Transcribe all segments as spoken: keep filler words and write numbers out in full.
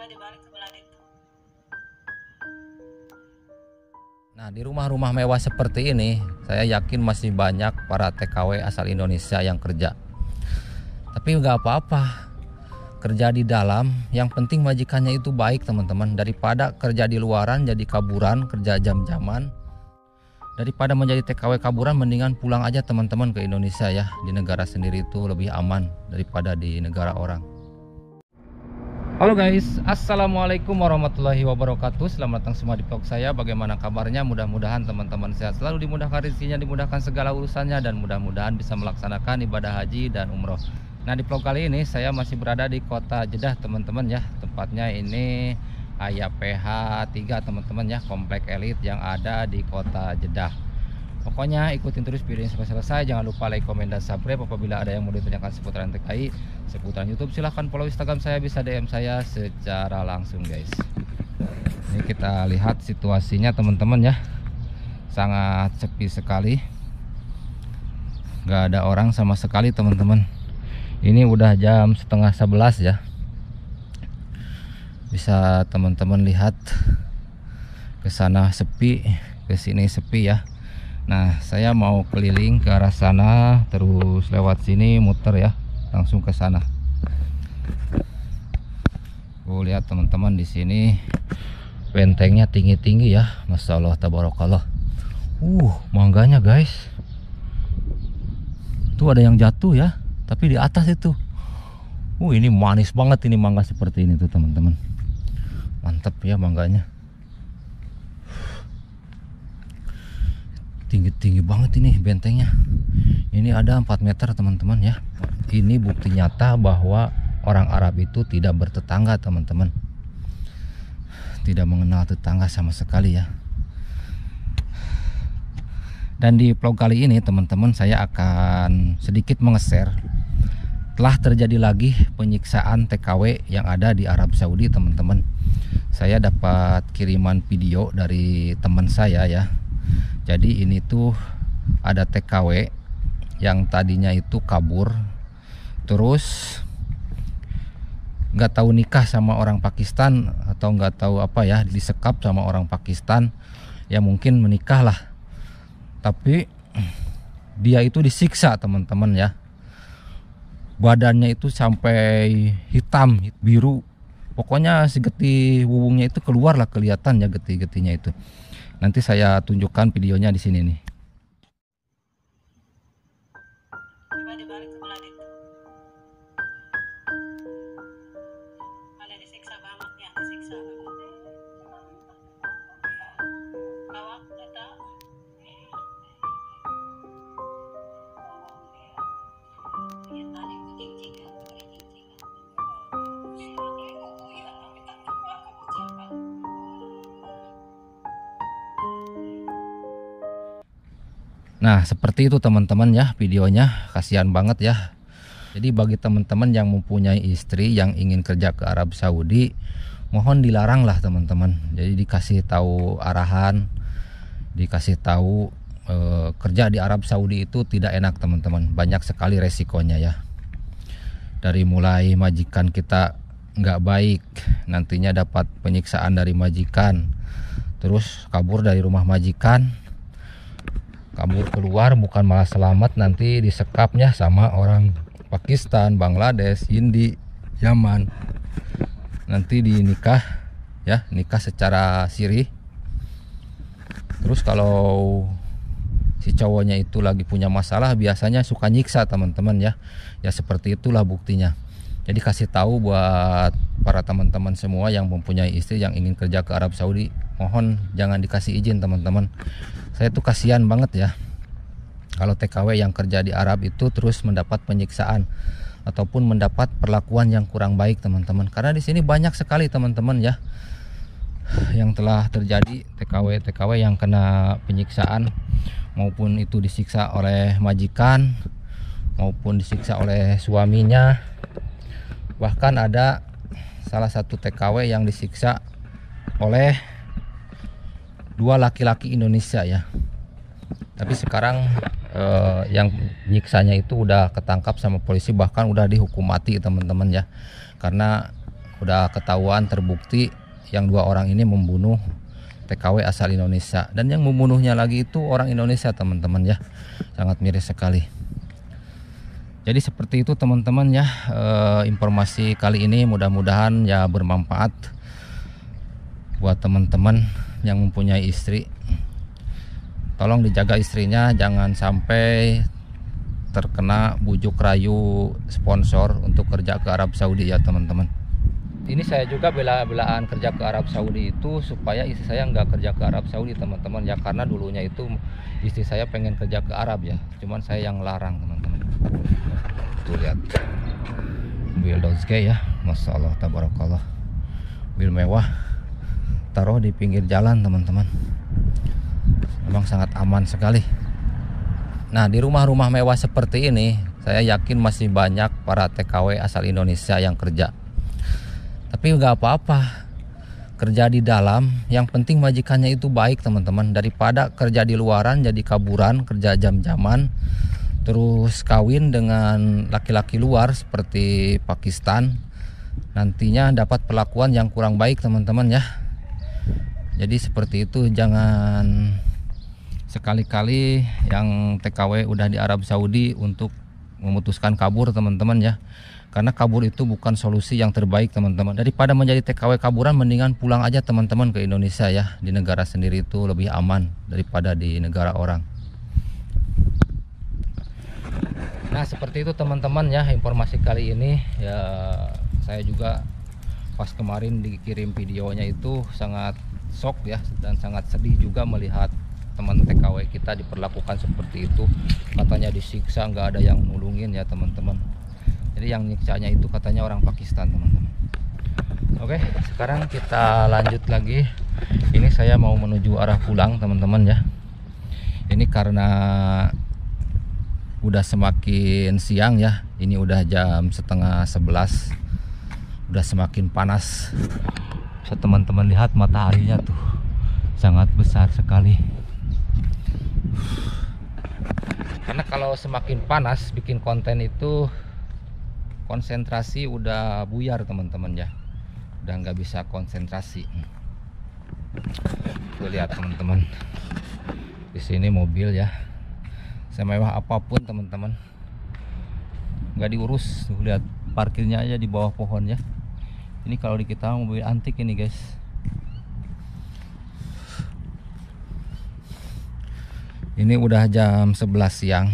tiba-tiba di balik sebelah itu. Nah, di rumah-rumah mewah seperti ini, saya yakin masih banyak para T K W asal Indonesia yang kerja. Tapi nggak apa-apa, kerja di dalam, yang penting majikannya itu baik, teman-teman. Daripada kerja di luaran, jadi kaburan, kerja jam-jaman. Daripada menjadi T K W kaburan, mendingan pulang aja teman-teman ke Indonesia ya. Di negara sendiri itu lebih aman daripada di negara orang. Halo guys, assalamualaikum warahmatullahi wabarakatuh. Selamat datang semua di vlog saya. Bagaimana kabarnya? Mudah-mudahan teman-teman sehat selalu, dimudahkan rezekinya, dimudahkan segala urusannya, dan mudah-mudahan bisa melaksanakan ibadah haji dan umroh. Nah, di vlog kali ini saya masih berada di kota Jeddah teman-teman ya. Tempatnya ini ayah P H tiga teman-teman ya, komplek elit yang ada di kota Jeddah. Pokoknya ikutin terus video ini sampai selesai. Jangan lupa like, komen, dan subscribe. Apabila ada yang mau ditanyakan seputaran T K I, seputaran YouTube, silahkan follow Instagram saya, bisa D M saya secara langsung guys. Ini kita lihat situasinya teman-teman ya, sangat sepi sekali, nggak ada orang sama sekali teman-teman. Ini udah jam setengah sebelas ya, bisa teman-teman lihat ke sana sepi, ke sini sepi ya. Nah, saya mau keliling ke arah sana, terus lewat sini muter ya, langsung ke sana. Oh, lihat teman-teman di sini bentengnya tinggi-tinggi ya, Masya Allah tabarakallah. Uh, mangganya guys. Tuh ada yang jatuh ya, tapi di atas itu. Uh, ini manis banget ini mangga seperti ini tuh teman-teman. Mantap ya mangganya. Tinggi-tinggi banget ini bentengnya. Ini ada empat meter teman-teman ya. Ini bukti nyata bahwa orang Arab itu tidak bertetangga teman-teman. Tidak mengenal tetangga sama sekali ya. Dan di vlog kali ini teman-teman, saya akan sedikit mengeser. Telah terjadi lagi penyiksaan T K W yang ada di Arab Saudi teman-teman. Saya dapat kiriman video dari teman saya ya. Jadi ini tuh ada T K W yang tadinya itu kabur, terus nggak tahu nikah sama orang Pakistan atau nggak tahu apa ya, disekap sama orang Pakistan ya, mungkin menikah lah. Tapi dia itu disiksa teman-teman ya, badannya itu sampai hitam biru, pokoknya si getih wubungnya itu keluar lah, kelihatan ya getih-getihnya itu. Nanti saya tunjukkan videonya di sini nih. Nah, seperti itu teman-teman ya videonya. Kasihan banget ya. Jadi bagi teman-teman yang mempunyai istri yang ingin kerja ke Arab Saudi, mohon dilarang lah teman-teman. Jadi dikasih tahu arahan, dikasih tahu e, kerja di Arab Saudi itu tidak enak teman-teman. Banyak sekali resikonya ya. Dari mulai majikan kita nggak baik, nantinya dapat penyiksaan dari majikan, terus kabur dari rumah majikan, kabur keluar, bukan malah selamat, nanti disekapnya sama orang Pakistan, Bangladesh, Hindi, Yaman, nanti dinikah ya, nikah secara siri. Terus kalau si cowoknya itu lagi punya masalah, biasanya suka nyiksa teman-teman ya. Ya seperti itulah buktinya. Jadi kasih tahu buat para teman-teman semua yang mempunyai istri yang ingin kerja ke Arab Saudi, mohon jangan dikasih izin teman-teman. Saya tuh kasihan banget ya kalau T K W yang kerja di Arab itu terus mendapat penyiksaan ataupun mendapat perlakuan yang kurang baik teman-teman. Karena di sini banyak sekali teman-teman ya yang telah terjadi T K W T K W yang kena penyiksaan, maupun itu disiksa oleh majikan, maupun disiksa oleh suaminya. Bahkan ada salah satu T K W yang disiksa oleh dua laki-laki Indonesia ya. Tapi sekarang eh, yang nyiksanya itu udah ketangkap sama polisi, bahkan udah dihukum mati teman-teman ya. Karena udah ketahuan terbukti yang dua orang ini membunuh T K W asal Indonesia, dan yang membunuhnya lagi itu orang Indonesia, teman-teman ya, sangat miris sekali. Jadi seperti itu teman-teman ya, e, informasi kali ini mudah-mudahan ya bermanfaat buat teman-teman yang mempunyai istri. Tolong dijaga istrinya, jangan sampai terkena bujuk rayu sponsor untuk kerja ke Arab Saudi ya teman-teman. Ini saya juga bela-belaan kerja ke Arab Saudi itu supaya istri saya nggak kerja ke Arab Saudi teman-teman ya, karena dulunya itu istri saya pengen kerja ke Arab ya, cuman saya yang larang teman-teman. Tuh lihat mobil Dodge ya, masya Allah tabarakallah, mobil mewah, taruh di pinggir jalan teman-teman, memang sangat aman sekali. Nah di rumah-rumah mewah seperti ini saya yakin masih banyak para T K W asal Indonesia yang kerja, tapi nggak apa-apa kerja di dalam, yang penting majikannya itu baik teman-teman, daripada kerja di luaran jadi kaburan, kerja jam-jaman terus kawin dengan laki-laki luar seperti Pakistan, nantinya dapat perlakuan yang kurang baik teman-teman ya. Jadi seperti itu, jangan sekali-kali yang T K W udah di Arab Saudi untuk memutuskan kabur teman-teman ya, karena kabur itu bukan solusi yang terbaik teman-teman. Daripada menjadi T K W kaburan, mendingan pulang aja teman-teman ke Indonesia ya, di negara sendiri itu lebih aman daripada di negara orang. Nah seperti itu teman-teman ya informasi kali ini ya, saya juga pas kemarin dikirim videonya itu sangat shock ya, dan sangat sedih juga melihat teman T K W kita diperlakukan seperti itu, katanya disiksa, nggak ada yang nulungin ya teman-teman. Jadi yang nyiksanya itu katanya orang Pakistan teman-teman. Oke sekarang kita lanjut lagi, ini saya mau menuju arah pulang teman-teman ya, ini karena udah semakin siang ya, ini udah jam setengah sebelas, udah semakin panas. Bisa teman-teman lihat mataharinya tuh sangat besar sekali, karena kalau semakin panas bikin konten itu konsentrasi udah buyar teman-teman ya, udah nggak bisa konsentrasi. Tuh lihat teman-teman, di sini mobil ya, semewah apapun teman-teman nggak diurus. Tuh, lihat parkirnya aja di bawah pohon ya, ini kalau di kita mobil antik ini guys. Ini udah jam sebelas siang,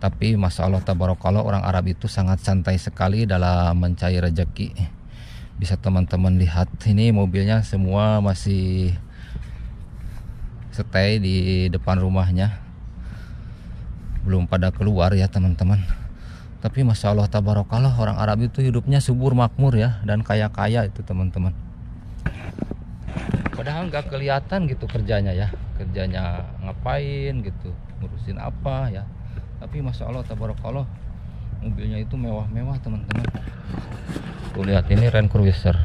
tapi masya Allah tabarakallah orang Arab itu sangat santai sekali dalam mencari rejeki. Bisa teman-teman lihat ini mobilnya semua masih stay di depan rumahnya, belum pada keluar ya teman-teman. Tapi masya Allah tabarakallah orang Arab itu hidupnya subur makmur ya, dan kaya-kaya itu teman-teman. Padahal nggak kelihatan gitu kerjanya ya, kerjanya ngapain gitu, ngurusin apa ya. Tapi masya Allah tabarakallah mobilnya itu mewah-mewah teman-teman. Tuh lihat ini Range Cruiser,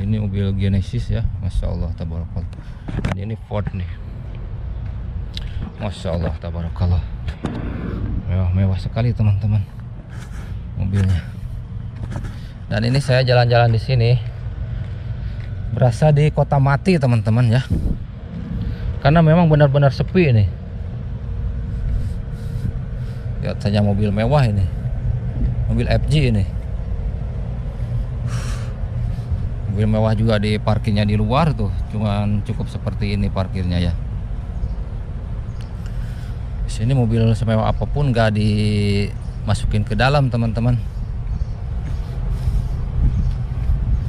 ini mobil Genesis ya, masya Allah tabarakallah. Dan ini Ford nih, masya Allah tabarakallah, mewah, mewah sekali teman-teman mobilnya. Dan ini saya jalan-jalan di sini berasa di kota mati teman-teman ya, karena memang benar-benar sepi ini. Lihat saja mobil mewah ini, mobil F J ini, mobil mewah juga di parkirnya di luar tuh, cuman cukup seperti ini parkirnya ya. Ini mobil semewah apapun gak dimasukin ke dalam teman-teman,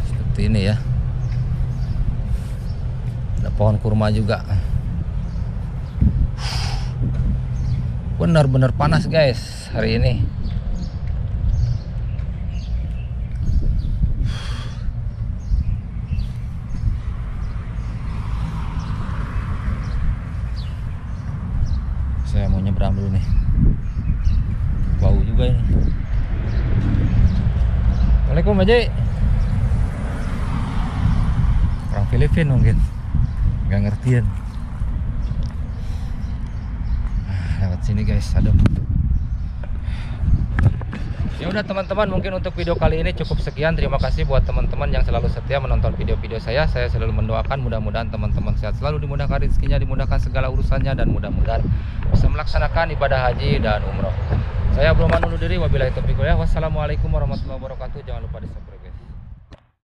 seperti ini ya. Ada pohon kurma juga, benar-benar panas guys hari ini. Saya mau nyebrang dulu nih, bau juga ini. Assalamualaikum Haji, orang Filipin mungkin nggak ngertiin. Nah, lewat sini guys adem. Ya udah teman-teman, mungkin untuk video kali ini cukup sekian. Terima kasih buat teman-teman yang selalu setia menonton video-video saya. Saya selalu mendoakan mudah-mudahan teman-teman sehat selalu, dimudahkan rezekinya, dimudahkan segala urusannya, dan mudah-mudahan bisa melaksanakan ibadah haji dan umroh. Saya Bro Man undur diri, wabillahi taufiq wal hidayah. Wassalamualaikum warahmatullahi wabarakatuh. Jangan lupa di subscribe.